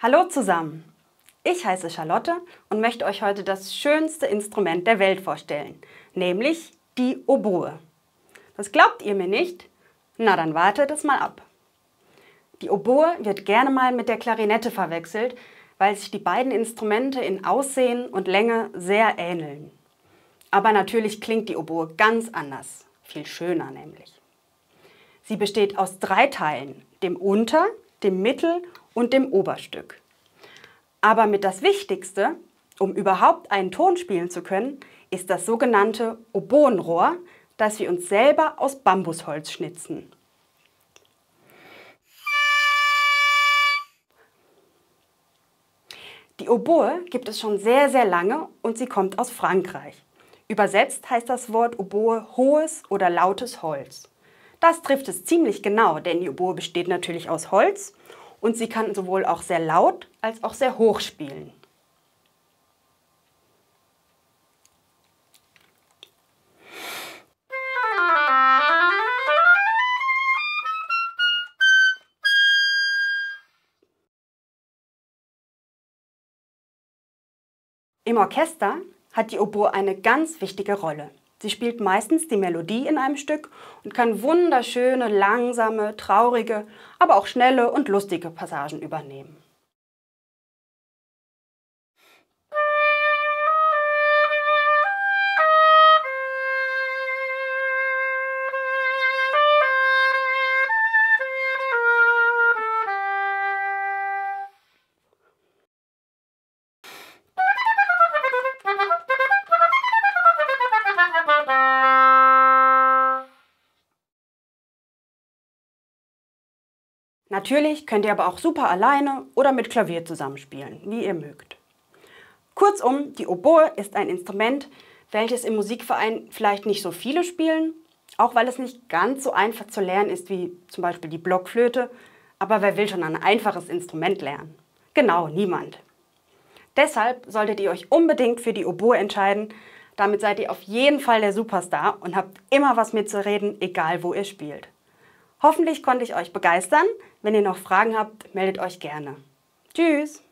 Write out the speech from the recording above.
Hallo zusammen! Ich heiße Charlotte und möchte euch heute das schönste Instrument der Welt vorstellen, nämlich die Oboe. Das glaubt ihr mir nicht? Na dann wartet es mal ab. Die Oboe wird gerne mal mit der Klarinette verwechselt, weil sich die beiden Instrumente in Aussehen und Länge sehr ähneln. Aber natürlich klingt die Oboe ganz anders, viel schöner nämlich. Sie besteht aus 3 Teilen, dem Unter-, dem Mittel- und dem Oberstück. Aber mit das Wichtigste, um überhaupt einen Ton spielen zu können, ist das sogenannte Oboenrohr, das wir uns selber aus Bambusholz schnitzen. Die Oboe gibt es schon sehr, sehr lange und sie kommt aus Frankreich. Übersetzt heißt das Wort Oboe hohes oder lautes Holz. Das trifft es ziemlich genau, denn die Oboe besteht natürlich aus Holz. Und sie kann sowohl auch sehr laut als auch sehr hoch spielen. Im Orchester hat die Oboe eine ganz wichtige Rolle. Sie spielt meistens die Melodie in einem Stück und kann wunderschöne, langsame, traurige, aber auch schnelle und lustige Passagen übernehmen. Natürlich könnt ihr aber auch super alleine oder mit Klavier zusammenspielen, wie ihr mögt. Kurzum, die Oboe ist ein Instrument, welches im Musikverein vielleicht nicht so viele spielen, auch weil es nicht ganz so einfach zu lernen ist wie zum Beispiel die Blockflöte, aber wer will schon ein einfaches Instrument lernen? Genau, niemand. Deshalb solltet ihr euch unbedingt für die Oboe entscheiden, damit seid ihr auf jeden Fall der Superstar und habt immer was mitzureden, egal wo ihr spielt. Hoffentlich konnte ich euch begeistern. Wenn ihr noch Fragen habt, meldet euch gerne. Tschüss!